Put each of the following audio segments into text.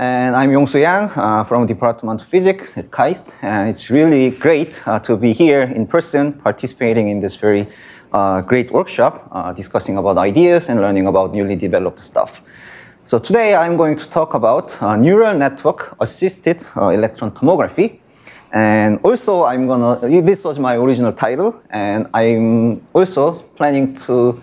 And I'm Yongsoo Yang from Department of Physics at KAIST. And it's really great to be here in person, participating in this very great workshop, discussing about ideas and learning about newly developed stuff. So today I'm going to talk about neural network-assisted electron tomography. And also I'm gonna, this was my original title, and I'm also planning to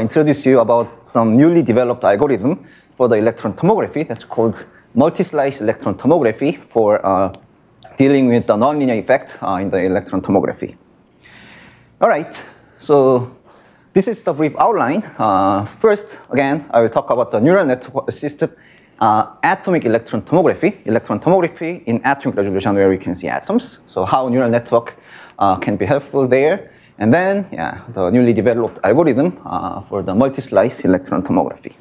introduce you about some newly developed algorithm for the electron tomography that's called multi-slice electron tomography for dealing with the nonlinear effect in the electron tomography. All right, so this is the brief outline. First, again, I will talk about the neural network-assisted atomic electron tomography in atomic resolution where we can see atoms, so how neural network can be helpful there, and then the newly developed algorithm for the multi-slice electron tomography.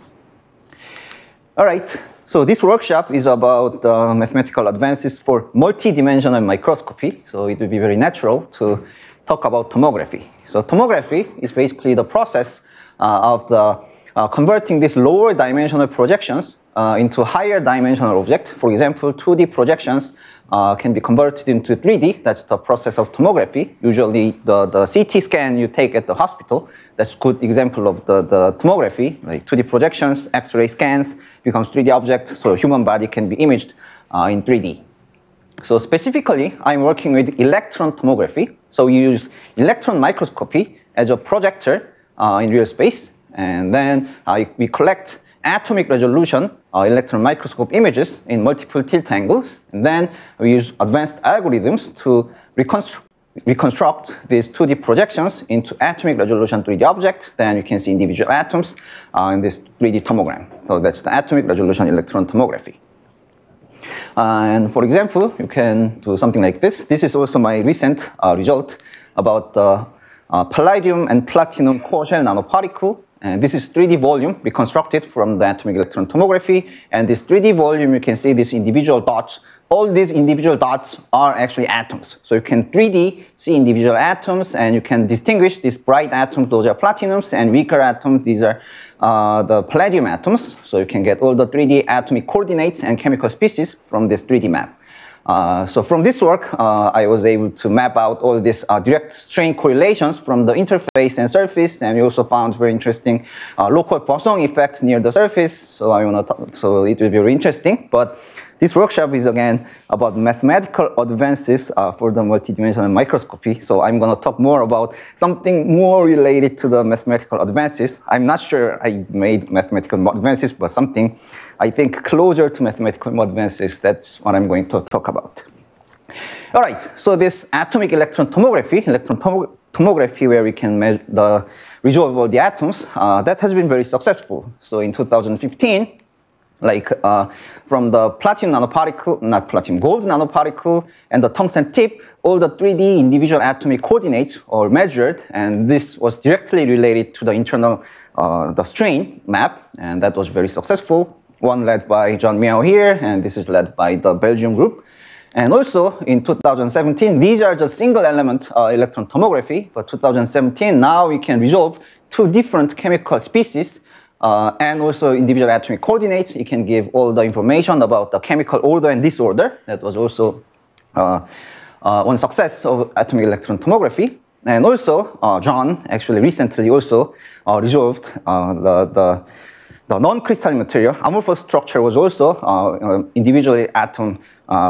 All right. So this workshop is about mathematical advances for multi-dimensional microscopy, so it will be very natural to talk about tomography. So tomography is basically the process of the, converting these lower dimensional projections into higher dimensional objects. For example, 2D projections can be converted into 3D. That's the process of tomography. Usually the CT scan you take at the hospital, that's a good example of the tomography, like 2D projections, X-ray scans, becomes 3D object, so human body can be imaged in 3D. So specifically, I'm working with electron tomography. So you use electron microscopy as a projector in real space, and then we collect atomic resolution electron microscope images in multiple tilt angles, and then we use advanced algorithms to reconstruct these 2D projections into atomic resolution 3D objects. Then you can see individual atoms in this 3D tomogram. So that's the atomic resolution electron tomography. And for example, you can do something like this. This is also my recent result about the palladium and platinum core shell nanoparticle. And this is 3D volume reconstructed from the atomic electron tomography. And this 3D volume, you can see these individual dots. All these individual dots are actually atoms. So you can 3D see individual atoms, and you can distinguish these bright atoms, those are platinums, and weaker atoms, these are the palladium atoms. So you can get all the 3D atomic coordinates and chemical species from this 3D map. So from this work, I was able to map out all these direct strain correlations from the interface and surface, and we also found very interesting local Poisson effects near the surface. So I want to, so it will be very interesting. But this workshop is again about mathematical advances for the multidimensional microscopy. So I'm going to talk more about something more related to the mathematical advances. I'm not sure I made mathematical advances, but something I think closer to mathematical advances. That's what I'm going to talk about. All right. So this atomic electron tomography where we can measure the resolve of the atoms, that has been very successful. So in 2015. Like from the platinum nanoparticle, not platinum, gold nanoparticle and the tungsten tip, all the 3D individual atomic coordinates are measured, and this was directly related to the internal the strain map, and that was very successful. One led by John Miao here, and this is led by the Belgium group. And also in 2017, these are just single element electron tomography, but 2017 now we can resolve two different chemical species and also individual atomic coordinates. It can give all the information about the chemical order and disorder. That was also one success of atomic electron tomography. And also, John actually recently also resolved the non-crystalline material. Amorphous structure was also individually atom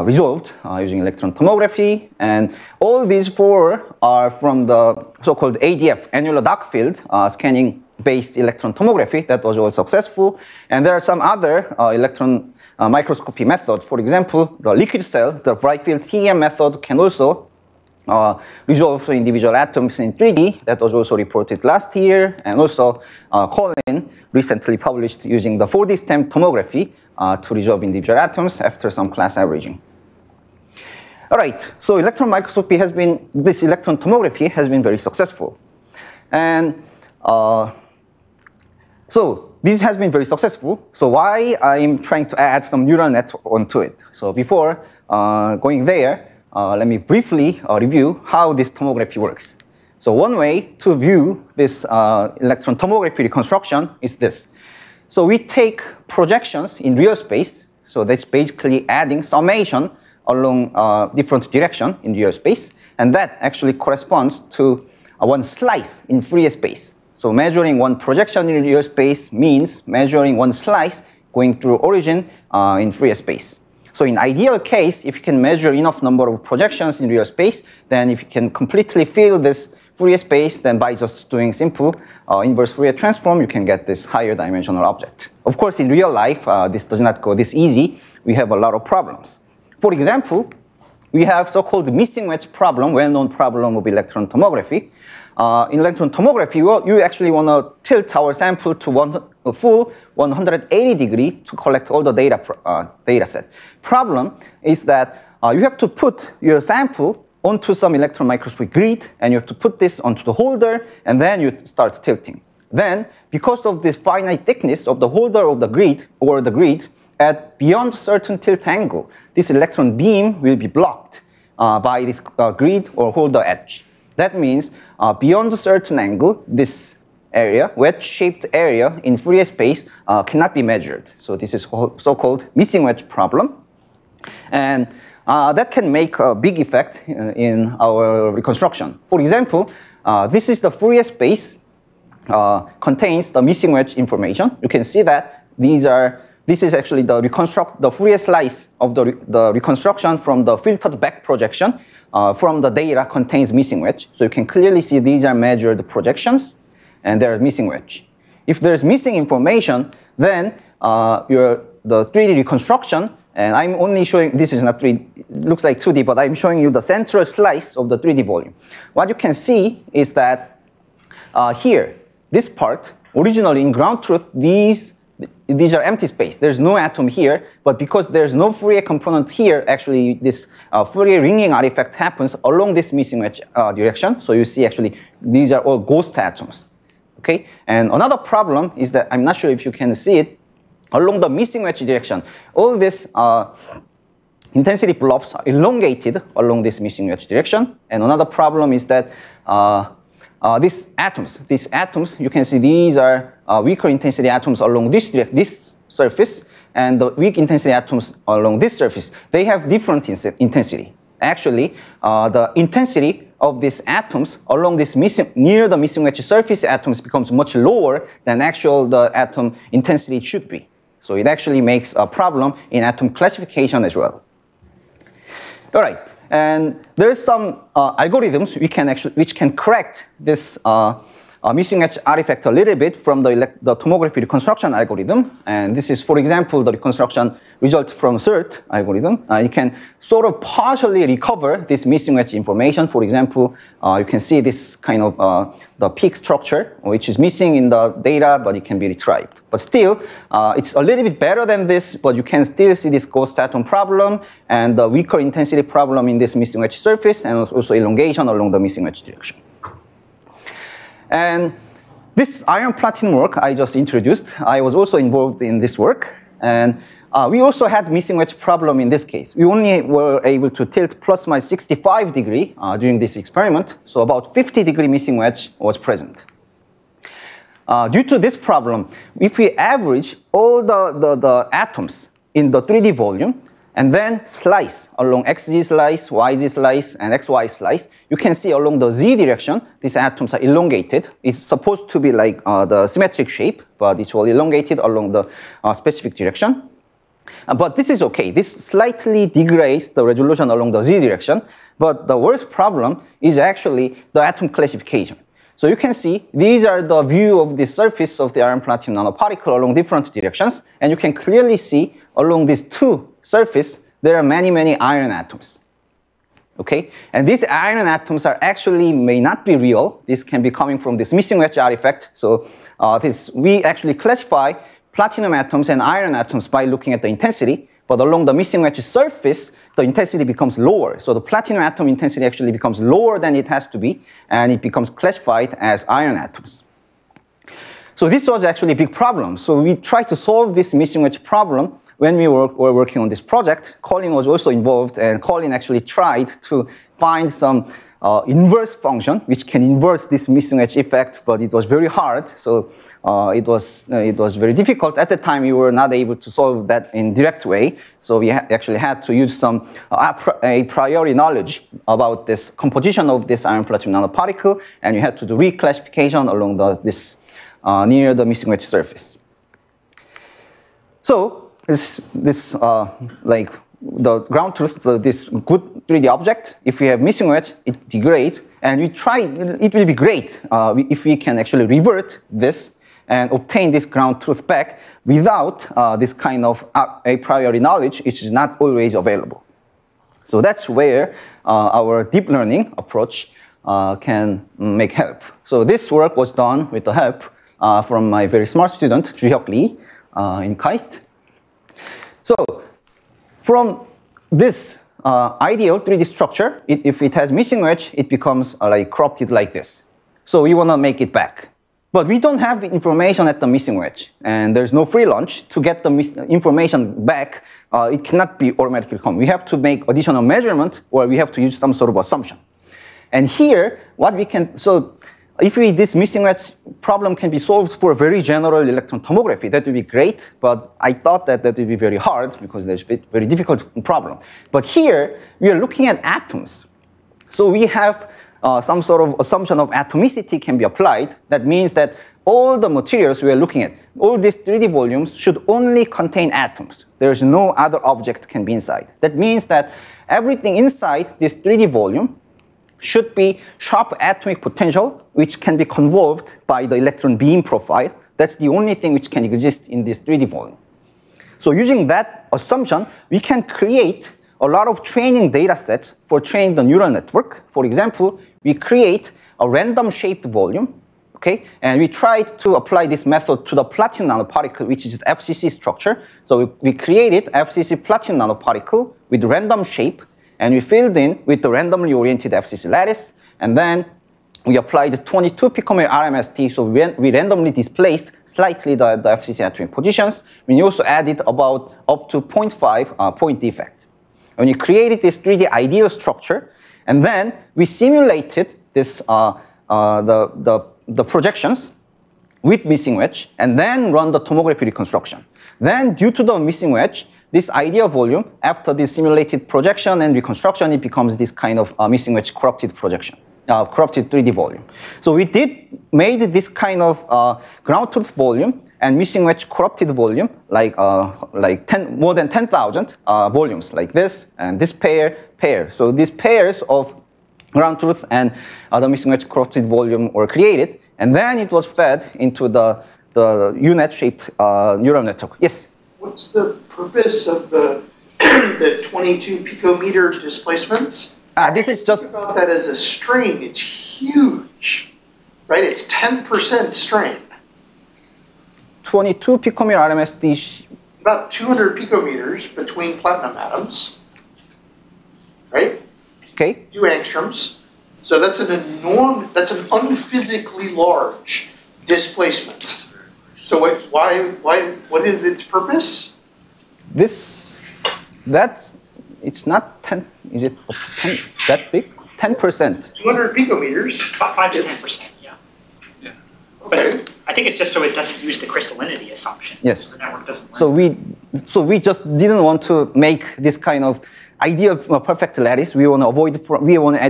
resolved using electron tomography. And all these four are from the so-called ADF, annular dark field scanning based electron tomography. That was all successful. And there are some other electron microscopy methods. For example, the liquid cell, the bright field TEM method can also resolve individual atoms in 3D. That was also reported last year. And also Colin recently published using the 4D STEM tomography to resolve individual atoms after some class averaging. All right, so electron microscopy has been, this electron tomography has been very successful. And so this has been very successful. So why I'm trying to add some neural network onto it. So before going there, let me briefly review how this tomography works. So one way to view this electron tomography reconstruction is this. So we take projections in real space. So that's basically adding summation along different direction in real space, and that actually corresponds to one slice in free space. So measuring one projection in real space means measuring one slice going through origin in free space. So in ideal case, if you can measure enough number of projections in real space, then if you can completely fill this Fourier space, then by just doing simple inverse Fourier transform, you can get this higher dimensional object. Of course, in real life, this does not go this easy. We have a lot of problems. For example, we have so-called missing match problem, well-known problem of electron tomography. In electron tomography, you actually want to tilt our sample to a full 180 degree to collect all the data set. Problem is that you have to put your sample onto some electron microscopic grid, and you have to put this onto the holder, and then you start tilting. Then, because of this finite thickness of the holder of the grid, or the grid, at beyond certain tilt angle, this electron beam will be blocked by this grid or holder edge. That means beyond a certain angle, this area, wedge-shaped area in Fourier space cannot be measured. So this is so-called missing wedge problem. And that can make a big effect in our reconstruction. For example, this is the Fourier space contains the missing wedge information. You can see that this is actually the Fourier slice of the reconstruction from the filtered back projection from the data contains missing wedge. So you can clearly see these are measured projections and there is missing wedge. If there is missing information, then the 3D reconstruction. And I'm only showing, this is not 3D, looks like 2D, but I'm showing you the central slice of the 3D volume. What you can see is that here, this part, originally in ground truth, these are empty space. There's no atom here, but because there's no Fourier component here, actually this Fourier ringing artifact happens along this missing wedge direction. So you see actually, these are all ghost atoms, okay? And another problem is that, I'm not sure if you can see it, along the missing wedge direction, all these intensity blobs are elongated along this missing wedge direction. And another problem is that these atoms, you can see these are weaker intensity atoms along this surface, and the weak intensity atoms along this surface, they have different intensity. Actually, the intensity of these atoms along this near the missing wedge surface atoms becomes much lower than actual the atom intensity should be. So it actually makes a problem in atom classification as well. All right, and there's some algorithms which can correct this missing edge artifact a little bit from the tomography reconstruction algorithm. And this is, for example, the reconstruction result from SIRT algorithm. You can sort of partially recover this missing edge information. For example, you can see this kind of the peak structure, which is missing in the data, but it can be retrieved. But still, it's a little bit better than this, but you can still see this ghost atom problem and the weaker intensity problem in this missing edge surface, and also elongation along the missing edge direction. And this iron platinum work I just introduced, I was also involved in this work. And we also had missing wedge problem in this case. We only were able to tilt plus minus 65 degree during this experiment. So about 50 degree missing wedge was present. Due to this problem, if we average all the atoms in the 3D volume, and then slice along xz slice, yz slice, and xy slice, you can see along the z direction, these atoms are elongated. It's supposed to be like the symmetric shape, but it's all elongated along the specific direction. But this is okay. This slightly degrades the resolution along the z direction, but the worst problem is actually the atom classification. So you can see these are the view of the surface of the iron platinum nanoparticle along different directions, and you can clearly see along these two surface, there are many iron atoms, okay? And these iron atoms are actually may not be real. This can be coming from this missing wedge artifact. So we actually classify platinum atoms and iron atoms by looking at the intensity, but along the missing wedge surface, the intensity becomes lower. So the platinum atom intensity actually becomes lower than it has to be, and it becomes classified as iron atoms. So this was actually a big problem. So we tried to solve this missing wedge problem. When we were working on this project, Colin was also involved, and Colin actually tried to find some inverse function which can inverse this mismatch effect, but it was very hard. So it was very difficult at the time. We were not able to solve that in direct way. So we actually had to use some a priori knowledge about this composition of this iron platinum nanoparticle, and you had to do reclassification along near the mismatch surface. So the ground truth, so this good 3D object, if we have mismatch, it degrades, and we try, it will be great if we can actually revert this and obtain this ground truth back without this kind of a priori knowledge, which is not always available. So that's where our deep learning approach can make help. So this work was done with the help from my very smart student, Ji Hyuk Lee, in KAIST. So from this ideal 3D structure, if it has mismatch, it becomes like corrupted like this. So we want to make it back. But we don't have information at the mismatch, and there's no free lunch to get the information back. It cannot be automatically come. We have to make additional measurement, or we have to use some sort of assumption. And here, what we can, so if this mismatch problem can be solved for very general electron tomography, that would be great, but I thought that that would be very hard because there's a very difficult problem. But here, we are looking at atoms. So we have some sort of assumption of atomicity can be applied. That means that all the materials we are looking at, all these 3D volumes should only contain atoms. There is no other object can be inside. That means that everything inside this 3D volume should be sharp atomic potential, which can be convolved by the electron beam profile. That's the only thing which can exist in this 3D volume. So using that assumption, we can create a lot of training data sets for training the neural network. For example, we create a random shaped volume, okay? And we tried to apply this method to the platinum nanoparticle, which is FCC structure. So we created FCC platinum nanoparticle with random shape, and we filled in with the randomly oriented FCC lattice, and then we applied 22 picomere RMSD, so we randomly displaced slightly the FCC atomic positions. We also added about up to 0.5 point defect. And we created this 3D ideal structure, and then we simulated this, the projections with missing wedge, and then run the tomography reconstruction. Then due to the missing wedge, this ideal volume, after this simulated projection and reconstruction, it becomes this kind of missing wedge corrupted projection, corrupted 3D volume. So we made this kind of ground truth volume and missing wedge corrupted volume, like more than 10,000 volumes, like this and this pair. So these pairs of ground truth and the missing wedge corrupted volume were created, and then it was fed into the U-Net shaped neural network. Yes. What's the purpose of the, the 22 picometer displacements? This is just about that as a strain. It's huge, right? It's 10% strain. 22 picometer RMSD. It's about 200 picometers between platinum atoms, right? Okay. 2 angstroms. So that's an enormous, that's an unphysically large displacement. So what is its purpose? It's not 10, is it 10, that big? 10%. 200 picometers. 5 to 10%, yeah. Yeah. Okay. But I think it's just so it doesn't use the crystallinity assumption. Yes. The network doesn't work. So we just didn't want to make this kind of idea of a perfect lattice. We want to avoid, we want to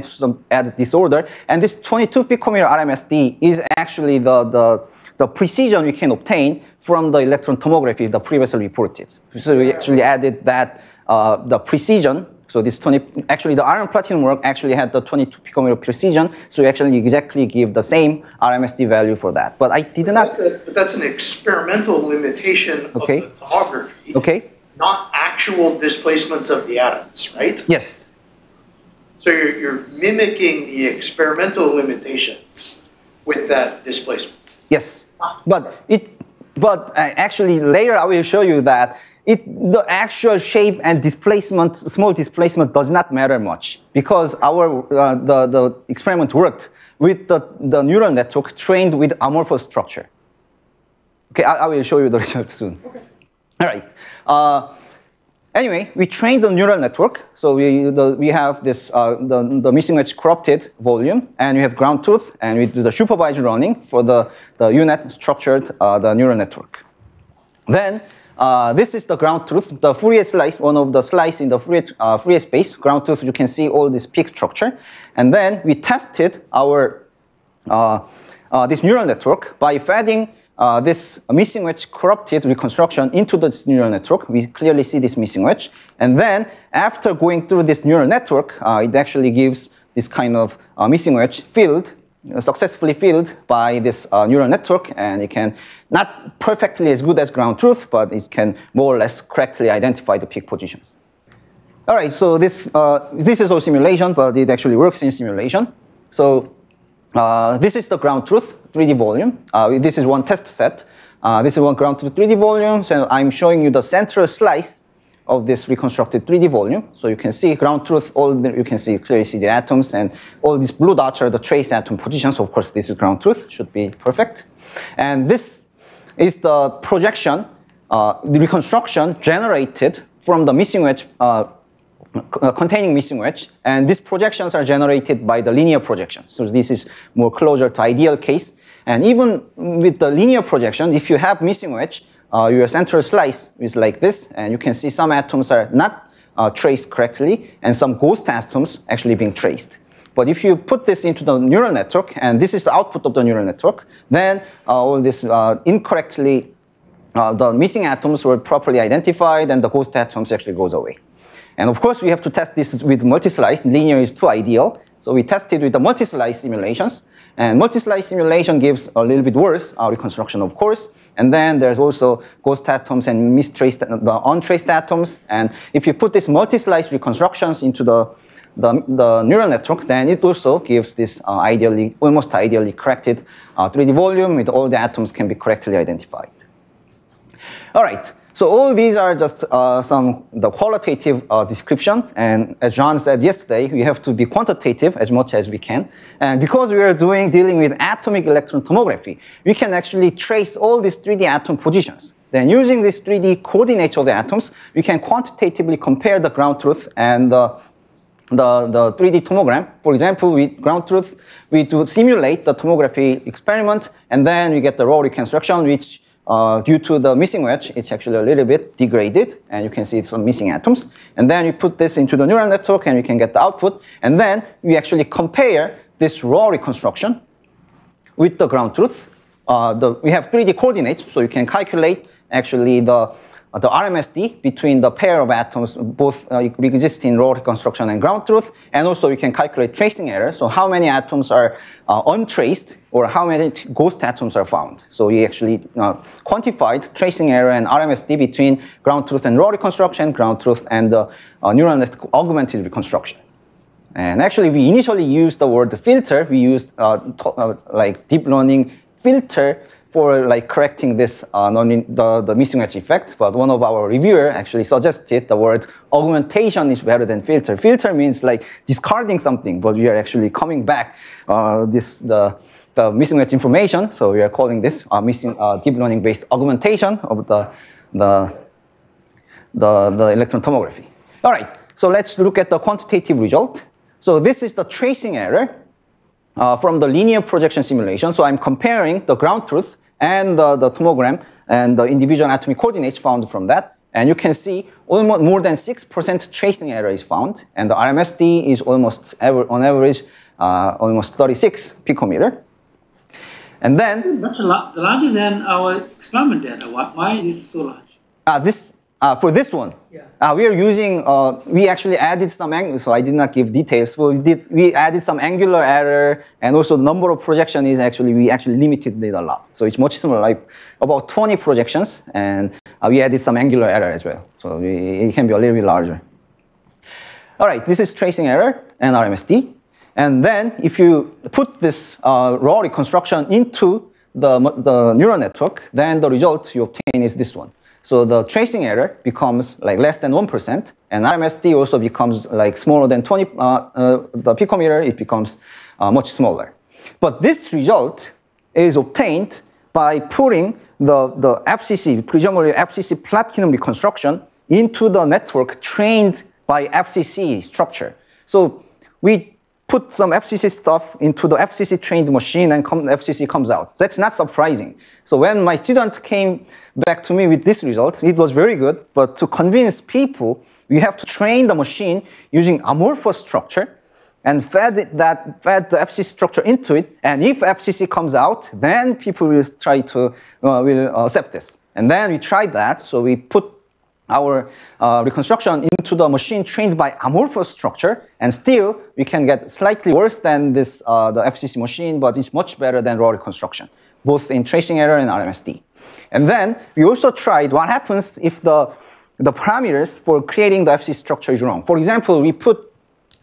add disorder. And this 22 picometer RMSD is actually the precision we can obtain from the electron tomography that previously reported. So we actually added that, the precision. So this actually the iron platinum work actually had the 22 picometer precision. So you actually exactly give the same RMSD value for that. But I did not. That's an experimental limitation of the tomography. Okay. Not actual displacements of the atoms, right? Yes. So you're mimicking the experimental limitations with that displacement. Yes, but actually later I will show you that the actual shape and displacement, small displacement, does not matter much because our the experiment worked with the neural network trained with amorphous structure. Okay, I will show you the result soon. Okay. All right. Anyway, we trained the neural network. So we have this the missing edge corrupted volume, and we have ground truth, and we do the supervised running for the U-Net structured the neural network. Then this is the ground truth, the Fourier slice, one of the slices in the Fourier space. Ground truth, you can see all this peak structure, and then we tested our this neural network by feeding this missing wedge corrupted reconstruction into this neural network. We clearly see this missing wedge, and then after going through this neural network, it actually gives this kind of missing wedge filled, successfully filled by this neural network, and it can not perfectly as good as ground truth, but it can more or less correctly identify the peak positions. All right, so this is all simulation, but it actually works in simulation. So this is the ground truth 3D volume. This is one test set. This is one ground truth 3D volume. So I'm showing you the central slice of this reconstructed 3D volume. So you can see ground truth, you can see clearly see the atoms, and all these blue dots are the trace atom positions. Of course, this is ground truth, should be perfect. And this is the projection, the reconstruction generated from the missing wedge, containing missing wedge, and these projections are generated by the linear projection. So this is more closer to ideal case. And even with the linear projection, if you have missing wedge, your central slice is like this, and you can see some atoms are not traced correctly, and some ghost atoms actually being traced. But if you put this into the neural network, and this is the output of the neural network, then all this incorrectly, the missing atoms were properly identified, and the ghost atoms actually goes away. And of course, we have to test this with multi-slice. Linear is too ideal, so we tested with the multi-slice simulations. And multi-slice simulation gives a little bit worse reconstruction, of course. And then there's also ghost atoms and mistraced, the untraced atoms. And if you put these multi-slice reconstructions into the neural network, then it also gives this ideally, almost ideally corrected 3D volume with all the atoms can be correctly identified. All right. So all these are just the qualitative description, and as John said yesterday, we have to be quantitative as much as we can. And because we are dealing with atomic electron tomography, we can actually trace all these 3D atom positions. Then using these 3D coordinates of the atoms, we can quantitatively compare the ground truth and the 3D tomogram. For example, with ground truth, we do simulate the tomography experiment, and then we get the raw reconstruction, which due to the missing wedge, it's actually a little bit degraded, and you can see some missing atoms. And then you put this into the neural network, and we can get the output. And then we actually compare this raw reconstruction with the ground truth. We have 3D coordinates, so you can calculate actually the RMSD between the pair of atoms, both exist in raw reconstruction and ground truth. And also you can calculate tracing error, so how many atoms are untraced or how many ghost atoms are found. So we actually quantified tracing error and RMSD between ground truth and raw reconstruction, ground truth and neural net augmented reconstruction. And actually we initially used the word filter. We used like deep learning filter for like correcting this the missing wedge effect, but one of our reviewers actually suggested the word augmentation is better than filter. Filter means like discarding something, but we are actually coming back the missing wedge information, so we are calling this deep learning based augmentation of the electron tomography. All right, so let's look at the quantitative result. So this is the tracing error from the linear projection simulation. So I'm comparing the ground truth and the tomogram and the individual atomic coordinates found from that. And you can see almost more than 6% tracing error is found. And the RMSD is almost, on average, almost 36 picometer. And then... This is much larger than our experiment data. Why is this so large? For this one, yeah. We are using, we actually added some, so I did not give details, but we added some angular error, and also the number of projections is actually, we actually limited it a lot. So it's much smaller, like about 20 projections, and we added some angular error as well. So it can be a little bit larger. All right, this is tracing error and RMSD. And then if you put this raw reconstruction into the neural network, then the result you obtain is this one. So the tracing error becomes like less than 1%, and RMSD also becomes like smaller than 20, the picometer, it becomes much smaller. But this result is obtained by putting the FCC, presumably FCC platinum reconstruction into the network trained by FCC structure. So we put some FCC stuff into the FCC trained machine and FCC comes out. That's not surprising. So when my student came back to me with this result, it was very good, but to convince people, we have to train the machine using amorphous structure and fed the FCC structure into it. And if FCC comes out, then people will try to will accept this. And then we tried that. So we put our reconstruction into the machine trained by amorphous structure, and still we can get slightly worse than this the FCC machine, but it's much better than raw reconstruction, both in tracing error and RMSD. And then we also tried what happens if the parameters for creating the FCC structure is wrong. For example, we put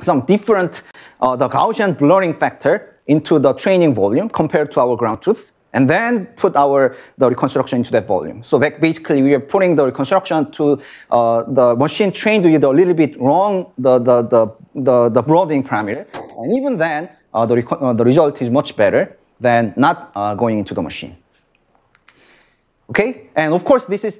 some different the Gaussian blurring factor into the training volume compared to our ground truth, and then put the reconstruction into that volume. So basically we are putting the reconstruction to the machine trained with a little bit wrong the broadening parameter, and even then the result is much better than not going into the machine. Okay, and of course this is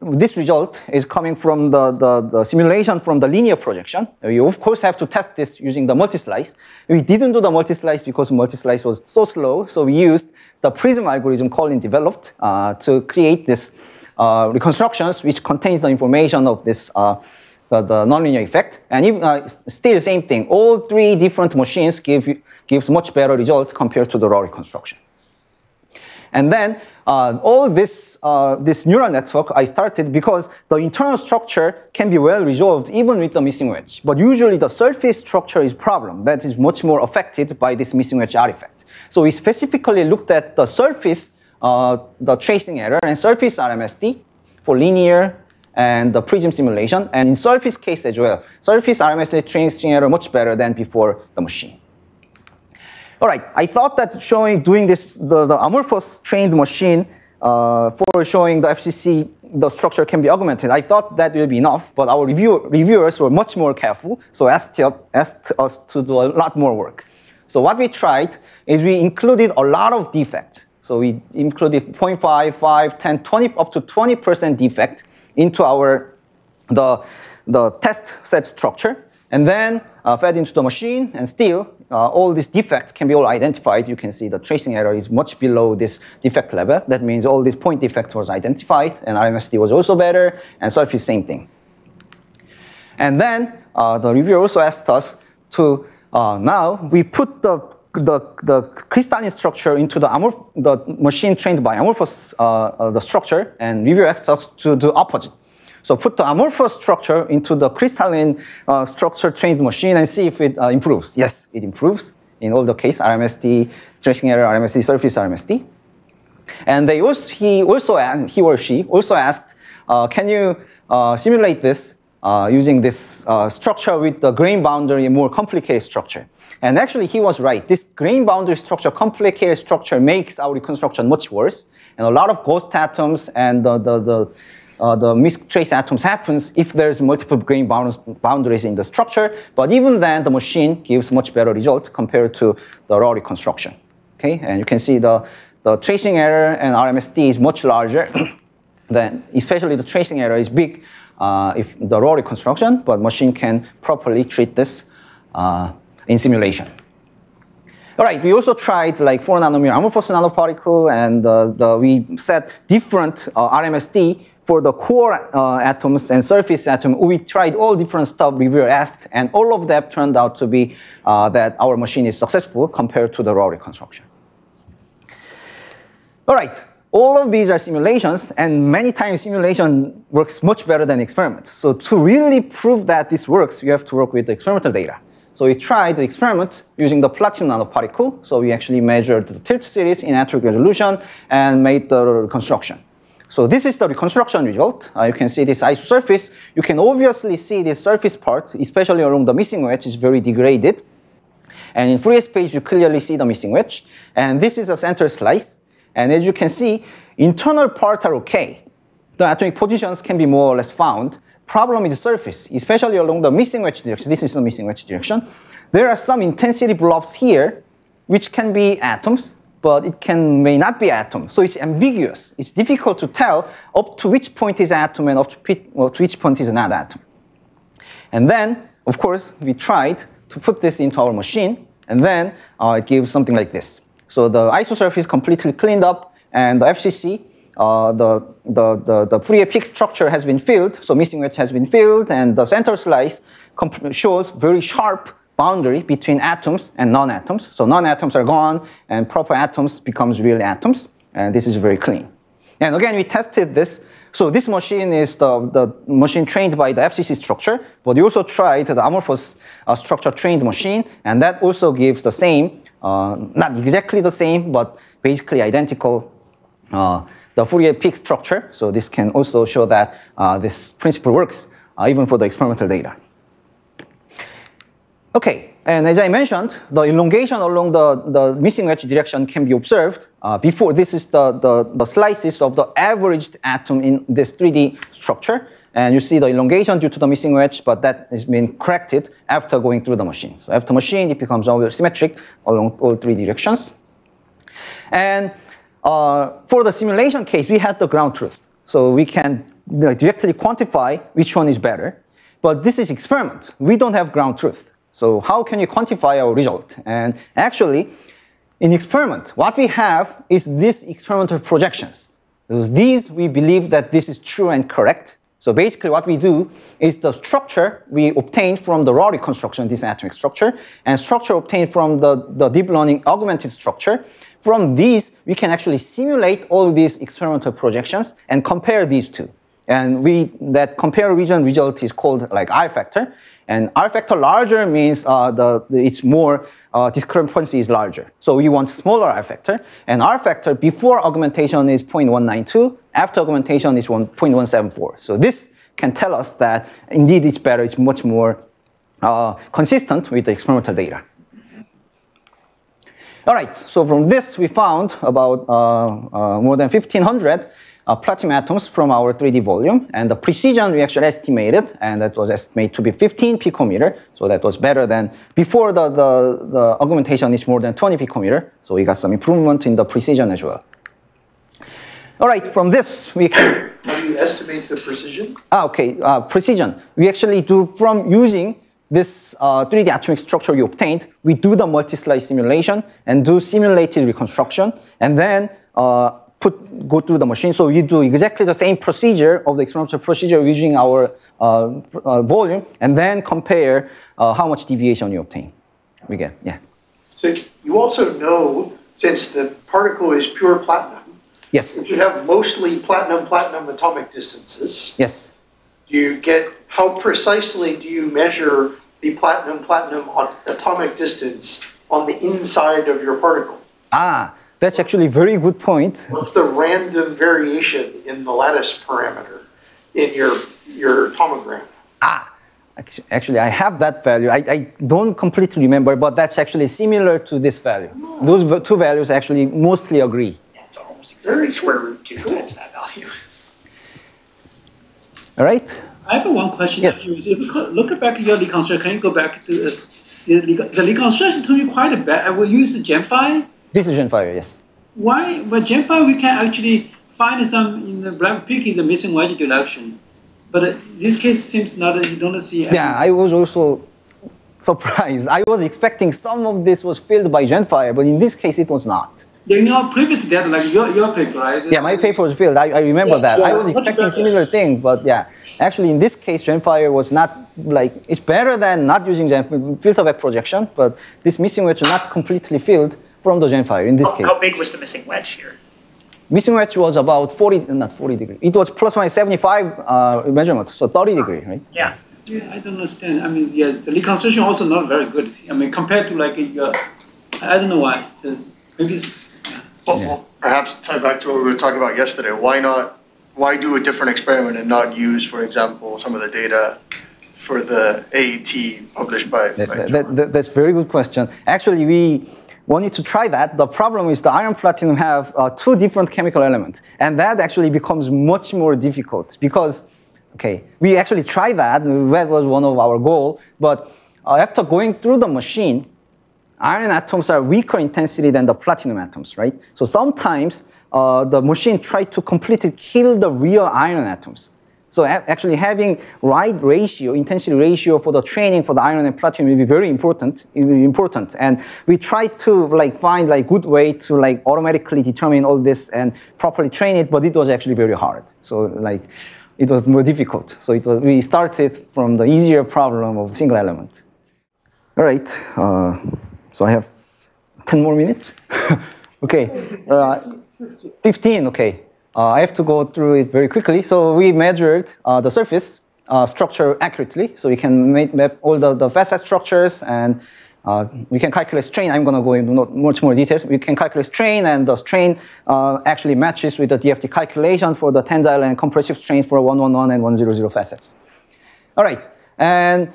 this result is coming from the simulation from the linear projection. You of course have to test this using the multi-slice. We didn't do the multi-slice because multi-slice was so slow, so we used the prism algorithm Colin developed to create this reconstructions which contains the information of this the nonlinear effect. And even, still same thing, all three different machines gives much better result compared to the raw reconstruction. And then all this neural network I started because the internal structure can be well resolved even with the missing wedge. But usually the surface structure is problem that is much more affected by this missing wedge artifact. So we specifically looked at the surface, the tracing error and surface RMSD for linear and the prism simulation. And in surface case as well, surface RMSD tracing error much better than before the machine. All right, I thought that doing this, the amorphous trained machine for showing the FCC, the structure can be augmented. I thought that will be enough, but our reviewers were much more careful, so asked us to do a lot more work. So what we tried is we included a lot of defects. So we included 0.5, 5, 10, 20, up to 20% defect into the test set structure, and then fed into the machine, and still all these defects can be all identified. You can see the tracing error is much below this defect level. That means all this point defect was identified, and RMSD was also better, and surface same thing. And then the reviewer also asked us to now we put the crystalline structure into the machine trained by amorphous the structure, and reviewer asked us to do opposite. So put the amorphous structure into the crystalline structure trained machine and see if it improves. Yes, it improves in all the case, RMSD, tracing error, RMSD, surface RMSD. And they also, he or she also asked, can you simulate this using this structure with the grain boundary, a more complicated structure? And actually he was right. This grain boundary structure, complicated structure makes our reconstruction much worse. And a lot of ghost atoms and the mistrace atoms happens if there's multiple grain boundaries in the structure, but even then the machine gives much better result compared to the raw reconstruction. Okay, and you can see the tracing error and RMSD is much larger than, especially the tracing error is big if the raw reconstruction, but machine can properly treat this in simulation. All right, we also tried like 4 nanometer amorphous nanoparticle, and we set different RMSD for the core atoms and surface atom. We tried all different stuff reviewer asked, and all of that turned out to be that our machine is successful compared to the raw reconstruction. All right, all of these are simulations, and many times simulation works much better than experiment. So to really prove that this works, you have to work with the experimental data. So we tried the experiment using the platinum nanoparticle. So we actually measured the tilt series in atomic resolution and made the reconstruction. So this is the reconstruction result. You can see this isosurface. You can obviously see this surface part, especially along the missing wedge, is very degraded. And in Fourier space, you clearly see the missing wedge. And this is a center slice. And as you can see, internal parts are okay. The atomic positions can be more or less found. Problem is the surface, especially along the missing wedge direction. This is the missing wedge direction. There are some intensity blobs here, which can be atoms, but it can may not be atom. So it's ambiguous. It's difficult to tell up to which point is atom and up to which point is not atom. And then, of course, we tried to put this into our machine, and then it gives something like this. So the isosurf is completely cleaned up, and the FCC, the Fourier-peak structure has been filled, so missing wedge has been filled, and the center slice shows very sharp boundary between atoms and non-atoms. So non-atoms are gone, and proper atoms becomes real atoms, and this is very clean. And again, we tested this. So this machine is the machine trained by the FCC structure, but we also tried the amorphous structure trained machine, and that also gives the same, not exactly the same, but basically identical the Fourier-peak structure. So this can also show that this principle works even for the experimental data. Okay, and as I mentioned, the elongation along the missing wedge direction can be observed before. This is the slices of the averaged atom in this 3D structure. And you see the elongation due to the missing wedge, but that has been corrected after going through the machine. So after machine, it becomes always symmetric along all three directions. And for the simulation case, we had the ground truth. So we can directly quantify which one is better. But this is experiment. We don't have ground truth. So how can you quantify our result? And actually, in experiment, what we have is these experimental projections. These, we believe that this is true and correct. So basically what we do is the structure we obtained from the raw reconstruction, this atomic structure, and structure obtained from the deep learning augmented structure. From these, we can actually simulate all these experimental projections and compare these two. And that comparison result is called like R factor. And R factor larger means it's more, discrepancy is larger. So we want smaller R factor. And R factor before augmentation is 0.192, after augmentation is 0.174. So this can tell us that indeed it's better, it's much more consistent with the experimental data. All right, so from this we found about more than 1,500 platinum atoms from our 3D volume, and the precision we actually estimated, and that was estimated to be 15 picometer, so that was better than before the augmentation is more than 20 picometer, so we got some improvement in the precision as well. All right, from this we can... How do you estimate the precision? Precision. We actually do from using this 3D atomic structure we obtained, we do the multi-slice simulation and do simulated reconstruction, and then go through the machine. So we do exactly the same procedure of the experimental procedure using our volume, and then compare how much deviation you obtain. We get, yeah. So you also know, since the particle is pure platinum, yes, if you have mostly platinum atomic distances, yes, you get, how precisely do you measure the platinum atomic distance on the inside of your particle? Ah. That's actually a very good point. What's the random variation in the lattice parameter in your tomogram? Ah, actually I have that value. I don't completely remember, but that's actually similar to this value. No. Those two values actually mostly agree. That's almost exactly very square root 2 times that value. All right. I have one question. Yes. If you look back at your reconstruction, can you go back to this? The reconstruction took me quite a bit. I will use the GenFire. This is GenFire, yes. Why? But GenFire, we can actually find some in the black peak in the missing wedge direction. But this case seems not, you don't see. Yeah, I was also surprised. I was expecting some of this was filled by GenFire, but in this case it was not. In your previous data, like your paper, right? Yeah, my paper was filled. I remember that. So I was expecting similar thing, but yeah. Actually, in this case, GenFire was not like, it's better than not using GenFire filter back projection, but this missing wedge was not completely filled from the GenFire in this case. How big was the missing wedge here? Missing wedge was about 40, not 40 degrees. It was plus minus 75 measurement, so 30 degree, right? Yeah. Yeah, I don't understand. I mean, yeah, the reconstruction also not very good. I mean, compared to like, I don't know why. So maybe it's, yeah. Well, perhaps tie back to what we were talking about yesterday. Why not? Why do a different experiment and not use, for example, some of the data for the AET published by John? That's a very good question. Actually, we wanted to try that. The problem is the iron platinum have two different chemical elements, and that actually becomes much more difficult because, okay, we actually tried that. That was one of our goals, but after going through the machine, iron atoms are weaker intensity than the platinum atoms, right? So sometimes the machine tried to completely kill the real iron atoms. So actually having right ratio, intensity ratio for the training for the iron and platinum will be very important. It will be important, and we try to like find like good way to like automatically determine all this and properly train it, but it was actually very hard. So like it was more difficult. So it was, we started from the easier problem of single element. All right. So I have 10 more minutes. Okay, 15. Okay. I have to go through it very quickly. So we measured the surface structure accurately. So we can map all the facet structures, and we can calculate strain. I'm going to go into much more details. We can calculate strain, and the strain actually matches with the DFT calculation for the tensile and compressive strain for 111 and 100 facets. All right. And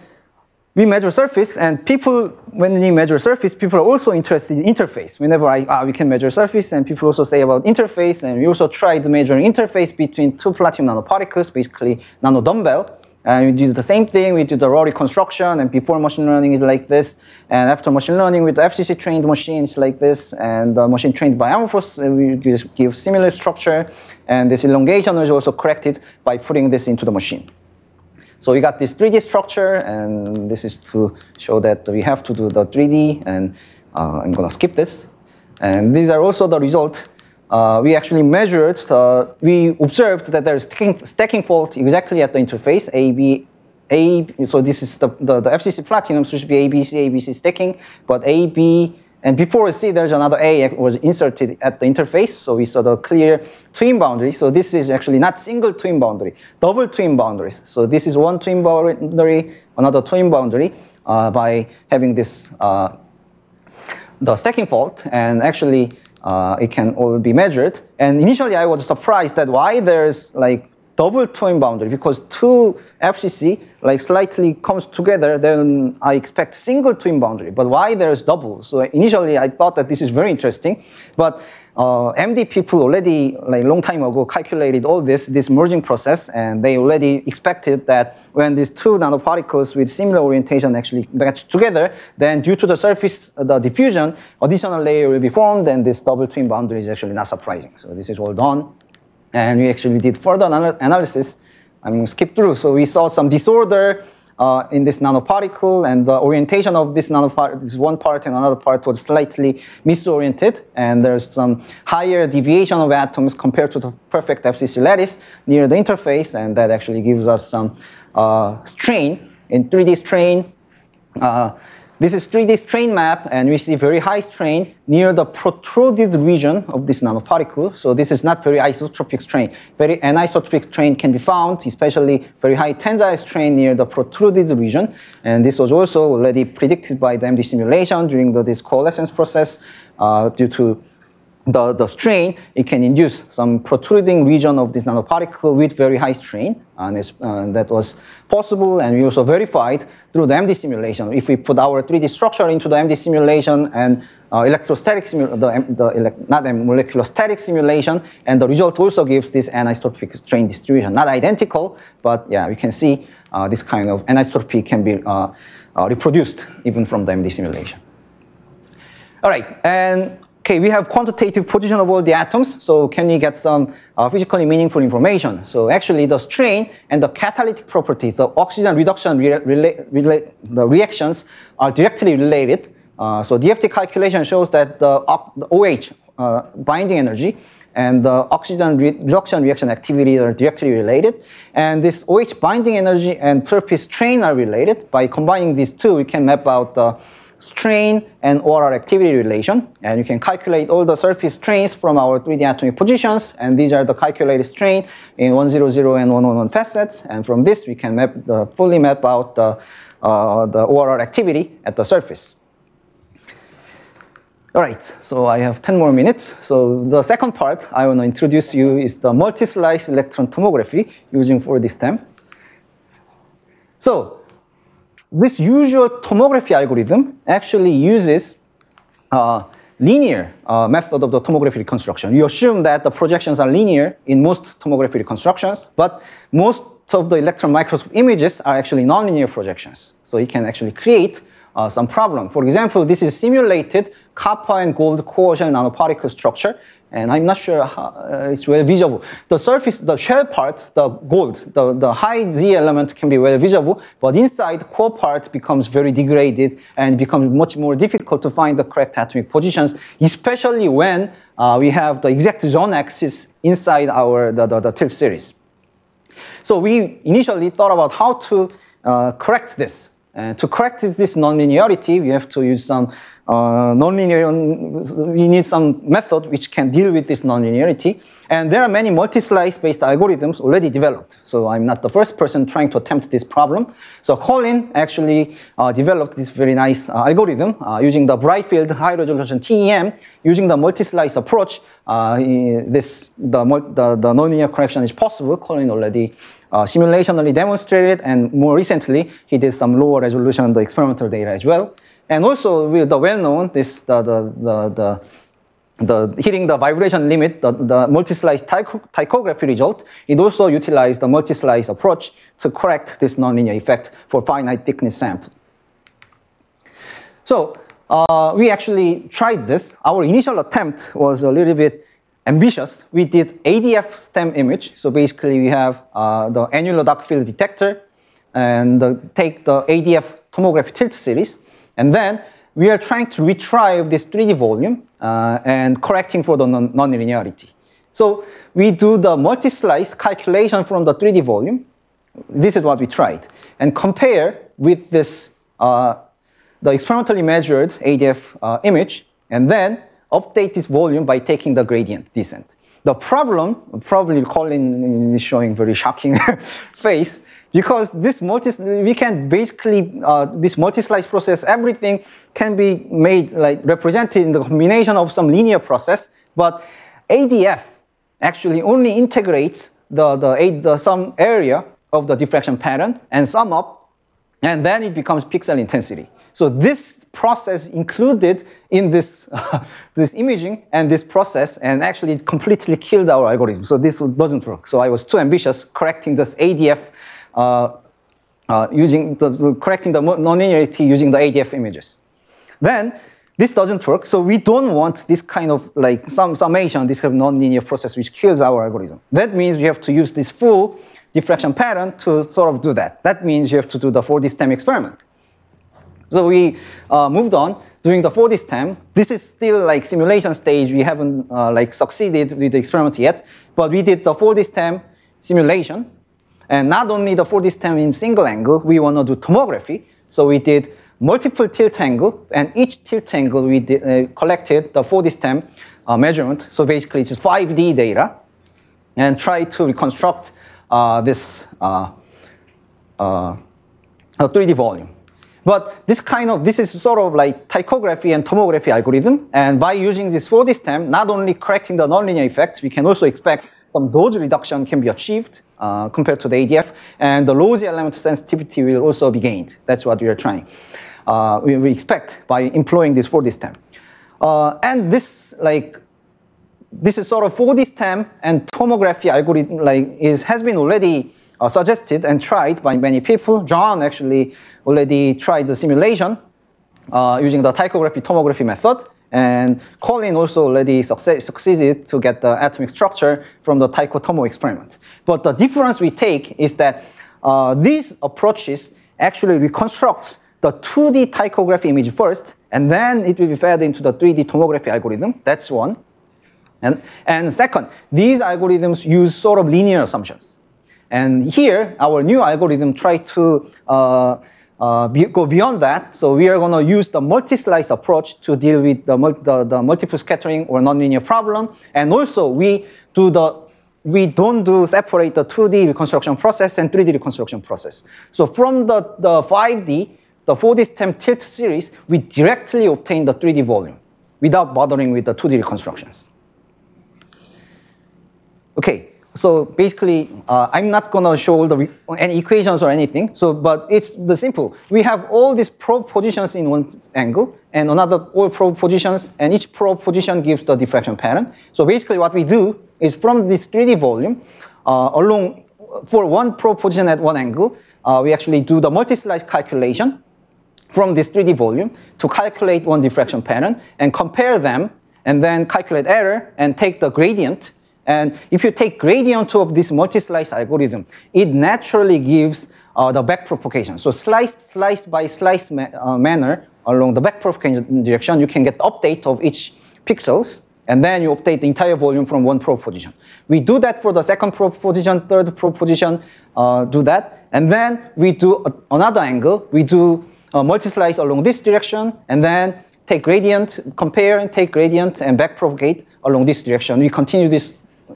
we measure surface, and people, when we measure surface, people are also interested in interface. Whenever we can measure surface, and people also say about interface, and we also tried measuring interface between two platinum nanoparticles, basically nano dumbbell. And we did the same thing, we did the raw reconstruction, and before machine learning is like this, and after machine learning with the FCC trained machines like this, and the machine trained by amorphous, we just give similar structure, and this elongation is also corrected by putting this into the machine. So we got this 3D structure, and this is to show that we have to do the 3D, and I'm going to skip this. And these are also the result. We actually measured, we observed that there is stacking fault exactly at the interface, A, B, so this is the FCC platinum, so it should be ABC stacking, but A, B, and before C, there's another A was inserted at the interface, so we saw the clear twin boundary. So this is actually not single twin boundary, double twin boundaries. So this is one twin boundary, another twin boundary by having this the stacking fault, and actually it can all be measured. And initially, I was surprised that why there's like double twin boundary, because two FCC like slightly comes together, then I expect single twin boundary, but why there's double? So initially I thought that this is very interesting, but MD people already like long time ago calculated all this merging process, and they already expected that when these two nanoparticles with similar orientation actually match together, then due to the surface the diffusion, additional layer will be formed, and this double twin boundary is actually not surprising. So this is all done. And we actually did further analysis. I'm going to skip through. So we saw some disorder in this nanoparticle, and the orientation of this nanoparticle, this one part and another part, was slightly misoriented. And there's some higher deviation of atoms compared to the perfect FCC lattice near the interface, and that actually gives us some strain in 3D strain. This is 3D strain map, and we see very high strain near the protruded region of this nanoparticle. So this is not very isotropic strain. Very anisotropic strain can be found, especially very high tensile strain near the protruded region. And this was also already predicted by the MD simulation during this coalescence process. Due to the strain, it can induce some protruding region of this nanoparticle with very high strain, and that was possible. And we also verified through the MD simulation. If we put our 3D structure into the MD simulation and electrostatic simulation, molecular static simulation, and the result also gives this anisotropic strain distribution. Not identical, but yeah, we can see this kind of anisotropy can be reproduced even from the MD simulation. All right, and okay, we have quantitative position of all the atoms, so can we get some physically meaningful information? So actually the strain and the catalytic properties, the oxygen reduction the reactions are directly related. So DFT calculation shows that the OH binding energy and the oxygen reduction reaction activity are directly related. And this OH binding energy and surface strain are related. By combining these two, we can map out the strain and ORR activity relation, and you can calculate all the surface strains from our 3D atomic positions, and these are the calculated strain in 100 and 111 facets, and from this we can map fully map out the ORR activity at the surface. All right, so I have 10 more minutes. So the second part I want to introduce you is the multi-slice electron tomography using 4D STEM. So this usual tomography algorithm actually uses linear method of the tomography reconstruction. You assume that the projections are linear in most tomography reconstructions, but most of the electron microscope images are actually nonlinear projections. So you can actually create some problem. For example, this is simulated copper and gold coercion nanoparticle structure, and I'm not sure how it's well visible. The surface, the shell part, the gold, the high Z element can be well visible, but inside the core part becomes very degraded and becomes much more difficult to find the correct atomic positions, especially when we have the exact zone axis inside our the tilt series. So we initially thought about how to correct this. And to correct this nonlinearity, we have to use some we need some method which can deal with this nonlinearity. And there are many multi-slice based algorithms already developed. So I'm not the first person trying to attempt this problem. So Colin actually developed this very nice algorithm using the bright field high resolution TEM, using the multi-slice approach. The nonlinear correction is possible. Colin already simulationally demonstrated, and more recently he did some lower resolution on the experimental data as well. And also with the well-known this hitting the vibration limit, the multi-slice ptychography result, it also utilized the multi-slice approach to correct this nonlinear effect for finite thickness sample. So we actually tried this. Our initial attempt was a little bit ambitious. We did ADF STEM image. So basically we have the annular dark field detector and take the ADF tomography tilt series. And then we are trying to retrieve this 3D volume and correcting for the nonlinearity. So we do the multi-slice calculation from the 3D volume. This is what we tried. And compare with this, the experimentally measured ADF image, and then update this volume by taking the gradient descent. The problem, probably Colin is showing very shocking face, because this multi-slice process, everything can be made represented in the combination of some linear process, but ADF actually only integrates the some area of the diffraction pattern and sum up, and then it becomes pixel intensity. So this process included in this this imaging and this process, and actually it completely killed our algorithm. So this doesn't work. So I was too ambitious correcting this ADF correcting the nonlinearity using the ADF images. Then this doesn't work. So we don't want this kind of summation, this kind of nonlinear process which kills our algorithm. That means we have to use this full diffraction pattern to sort of do that. That means you have to do the 4D STEM experiment. So we moved on doing the 4D STEM. This is still simulation stage. We haven't succeeded with the experiment yet, but we did the 4D STEM simulation. And not only the 4D STEM in single angle, we want to do tomography. So we did multiple tilt angle, and each tilt angle we did, collected the 4D STEM measurement. So basically it's 5D data, and try to reconstruct this 3D volume. But this is sort of ptychography and tomography algorithm, and by using this 4D STEM, not only correcting the nonlinear effects, we can also expect some dose reduction can be achieved compared to the ADF, and the low Z element sensitivity will also be gained. That's what we are trying. We expect by employing this 4D STEM. And this is sort of 4D STEM and tomography algorithm has been already suggested and tried by many people. John actually already tried the simulation using the ptychography tomography method, and Colin also already succeeded to get the atomic structure from the ptychotomo experiment. But the difference we take is that these approaches actually reconstruct the 2D ptychography image first, and then it will be fed into the 3D tomography algorithm. That's one. And second, these algorithms use sort of linear assumptions. And here, our new algorithm tries to go beyond that. So we are going to use the multi-slice approach to deal with the multiple scattering or nonlinear problem. And also, we don't separate the 2D reconstruction process and 3D reconstruction process. So from the 5D, the 4D STEM tilt series, we directly obtain the 3D volume without bothering with the 2D reconstructions. Okay. So basically, I'm not going to show any equations or anything, but it's simple. We have all these probe positions in one angle, and another all probe positions, and each probe position gives the diffraction pattern. So basically what we do is from this 3D volume, for one probe position at one angle, we actually do the multi-slice calculation from this 3D volume to calculate one diffraction pattern and compare them and then calculate error and take the gradient. And if you take gradient of this multi-slice algorithm, it naturally gives the backpropagation. So slice by slice manner along the backpropagation direction, you can get the update of each pixels, and then you update the entire volume from one probe position. We do that for the second probe position, third probe position, do that. And then we do another angle. We do multi-slice along this direction, and then take gradient, compare and take gradient and backpropagate along this direction. We continue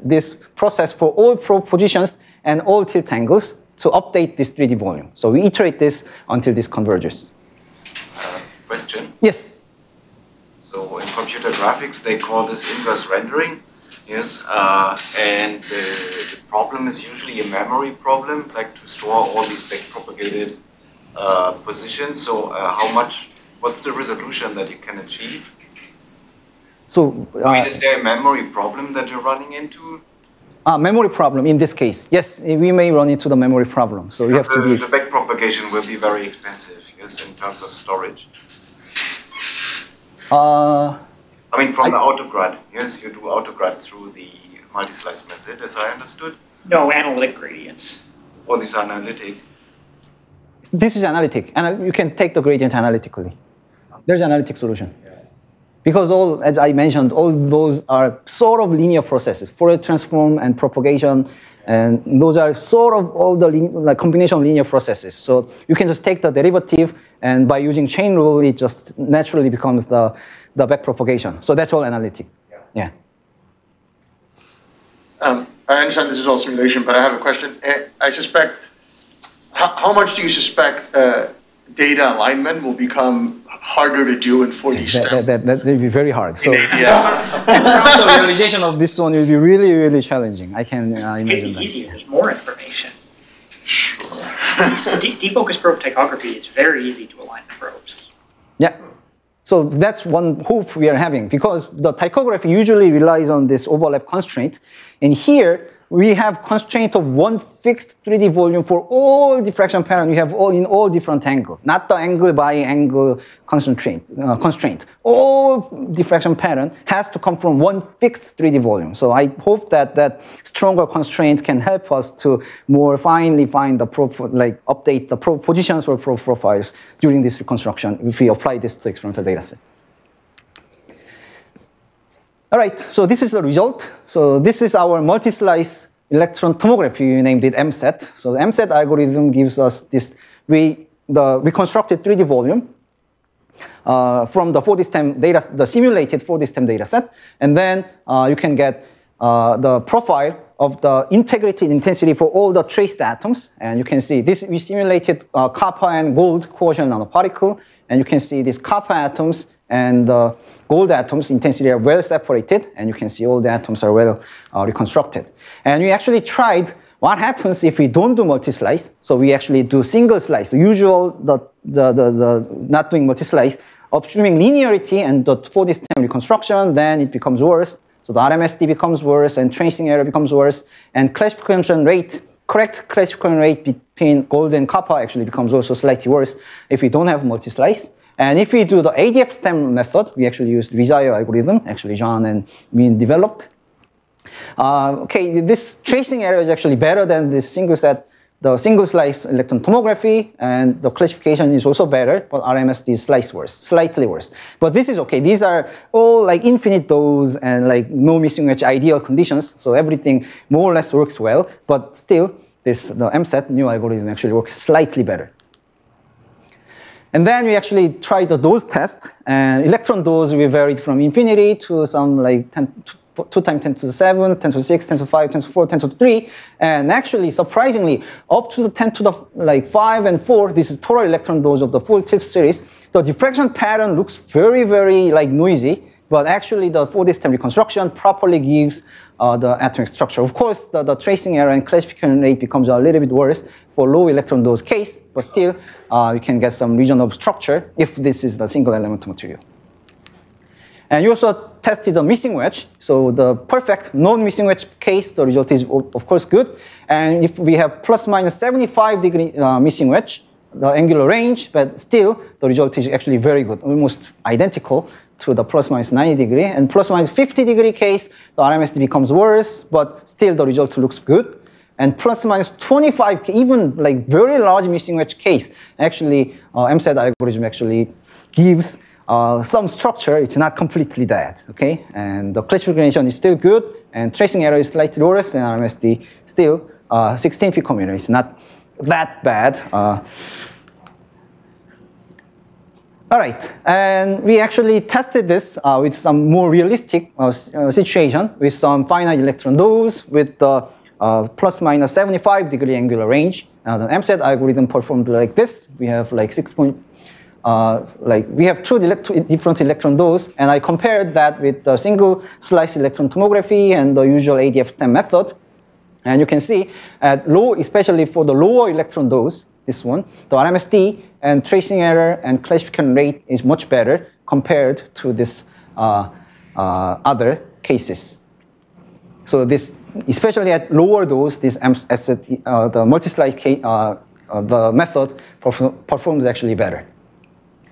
this process for all probe positions and all tilt angles to update this 3D volume. So we iterate this until this converges. Question? Yes. So in computer graphics, they call this inverse rendering. Yes, and the problem is usually a memory problem, like to store all these backpropagated positions. So how much? What's the resolution that you can achieve? So, I mean, is there a memory problem that you're running into? Memory problem in this case. Yes, we may run into the memory problem. So we have to the back propagation will be very expensive, yes, in terms of storage. I mean, from the AutoGrad. Yes, you do AutoGrad through the multi-slice method, as I understood. No, analytic gradients. Oh, these are analytic. This is analytic, and you can take the gradient analytically. There's an analytic solution. Because all, as I mentioned, all those are sort of linear processes, Fourier transform and propagation, and those are sort of all the like combination of linear processes. So you can just take the derivative, and by using chain rule, it just naturally becomes the backpropagation. So that's all analytic. Yeah. I understand this is all simulation, but I have a question. I suspect, how much do you suspect data alignment will become harder to do in 4D STEM? That will be very hard. So yeah. The realization of this one will be really, really challenging. I can imagine. It could be easier. There's more information. Sure. Defocused probe ptychography is very easy to align the probes. Yeah. So that's one hope we are having, because the ptychography usually relies on this overlap constraint. And here, we have constraint of one fixed 3D volume for all diffraction pattern. We have all in all different angle, not the angle by angle constraint. All diffraction pattern has to come from one fixed 3D volume. So I hope that that stronger constraint can help us to more finely find the update the probe positions or probe profiles during this reconstruction if we apply this to experimental data set. All right, so this is the result. So this is our multi-slice electron tomography. We named it MSET. So the MSET algorithm gives us this the reconstructed 3D volume from the 4D STEM data, the simulated 4D STEM data set. And then you can get the profile of the integrity and intensity for all the traced atoms. And you can see this, we simulated copper and gold quotient nanoparticle. And you can see these copper atoms and gold atoms intensity are well separated, and you can see all the atoms are well reconstructed. And we actually tried what happens if we don't do multi-slice. So we actually do single slice, the usual, not doing multi-slice, assuming linearity and the 4D STEM reconstruction, then it becomes worse. So the RMSD becomes worse, and tracing error becomes worse, and classification rate, correct classification rate between gold and copper actually becomes also slightly worse if we don't have multi-slice. And if we do the ADF STEM method, we actually used Resire algorithm, actually John and Min developed. Okay, this tracing error is actually better than this single slice electron tomography, and the classification is also better, but RMSD is slightly worse. But this is okay. These are all like infinite dose and like no missing edge ideal conditions, so everything more or less works well, but still the MSET new algorithm actually works slightly better. And then we actually tried the dose test, and electron dose we varied from infinity to some like 2 times 10 to the 7, 10 to the 6, 10 to the 5, 10 to the 4, 10 to the 3, and actually surprisingly up to the 10 to the like 5 and 4, this is total electron dose of the full tilt series. The diffraction pattern looks very, very like noisy, but actually the 4D STEM reconstruction properly gives the atomic structure. Of course, the tracing error and classification rate becomes a little bit worse for low electron dose case, but still you can get some region of structure if this is the single element material. And you also tested the missing wedge. So the perfect non-missing wedge case, the result is of course good. And if we have plus minus 75 degree missing wedge, the angular range, but still the result is actually very good, almost identical to the plus minus 90 degree. And plus minus 50 degree case, the RMSD becomes worse, but still the result looks good. And plus minus 25, even like very large missing wedge case, actually MSET algorithm actually gives some structure. It's not completely dead, okay? And the classification is still good, and tracing error is slightly worse, and RMSD still 16 picometer. It's not that bad. All right, and we actually tested this with some more realistic situation, with some finite electron dose, with the plus minus 75 degree angular range. The MSET algorithm performed like this. We have like two different electron dose, and I compared that with the single slice electron tomography and the usual ADF STEM method. And you can see at low, especially for the lower electron dose, this one, the RMSD and tracing error and classification rate is much better compared to this other cases. So this, especially at lower dose, this the multi-slide the method performs actually better.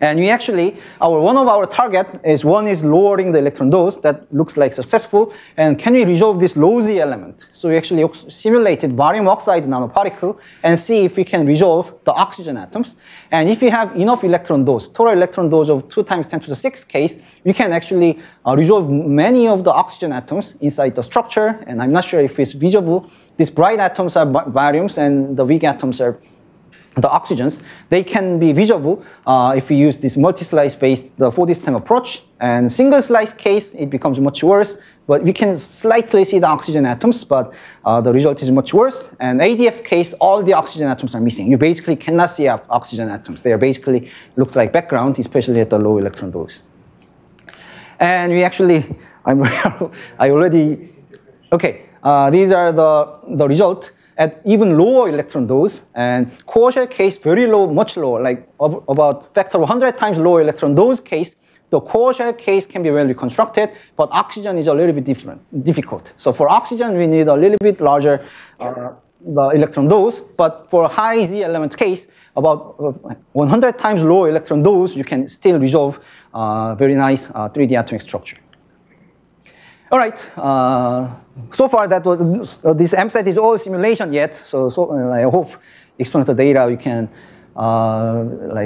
And we actually, one of our target is lowering the electron dose. That looks like successful. And can we resolve this low Z element? So we actually simulated barium oxide nanoparticle and see if we can resolve the oxygen atoms. And if we have enough electron dose, total electron dose of 2 × 10⁶ case, we can actually resolve many of the oxygen atoms inside the structure. And I'm not sure if it's visible. These bright atoms are bariums and the weak atoms are the oxygens. They can be visible if we use this multi-slice based 4D STEM approach. And single slice case, it becomes much worse, but we can slightly see the oxygen atoms, but the result is much worse. And ADF case, all the oxygen atoms are missing. You basically cannot see oxygen atoms. They are basically look like background, especially at the low electron dose. And we actually, these are the result at even lower electron dose, and Korea case very low, much lower, like about factor 100 times lower electron dose case, the Korea case can be well reconstructed, but oxygen is a little bit difficult. So for oxygen, we need a little bit larger the electron dose, but for high Z element case, about 100 times lower electron dose, you can still resolve very nice 3D atomic structure. All right, so far that was, this MSET is all simulation yet, so I hope experimental data you can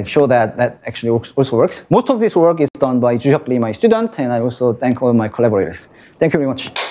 show that actually also works. Most of this work is done by Jushok Lee, my student, and I also thank all my collaborators. Thank you very much.